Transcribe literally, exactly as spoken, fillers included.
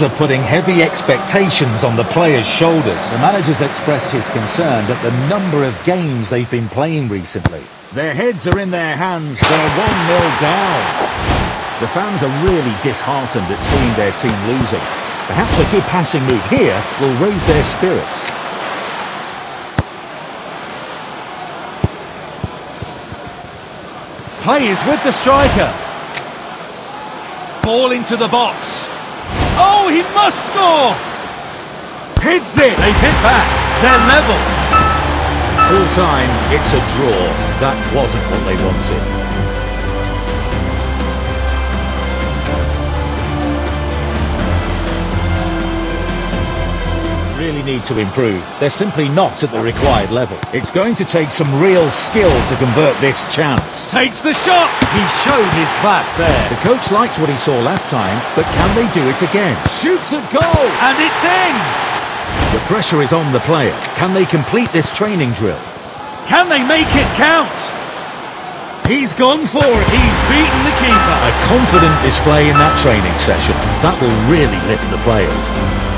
Fans are putting heavy expectations on the players' shoulders. The manager's expressed his concern at the number of games they've been playing recently. Their heads are in their hands. They're one nil down. The fans are really disheartened at seeing their team losing. Perhaps a good passing move here will raise their spirits. Plays with the striker. Ball into the box. Oh, he must score! Hits it! They hit back. They're level. Full time, it's a draw. That wasn't what they wanted. Really need to improve. They're simply not at the required level. It's going to take some real skill to convert this chance. Takes the shot! He showed his class there. The coach likes what he saw last time, but can they do it again? Shoots at goal! And it's in! The pressure is on the player. Can they complete this training drill? Can they make it count? He's gone for it. He's beaten the keeper. A confident display in that training session. That will really lift the players.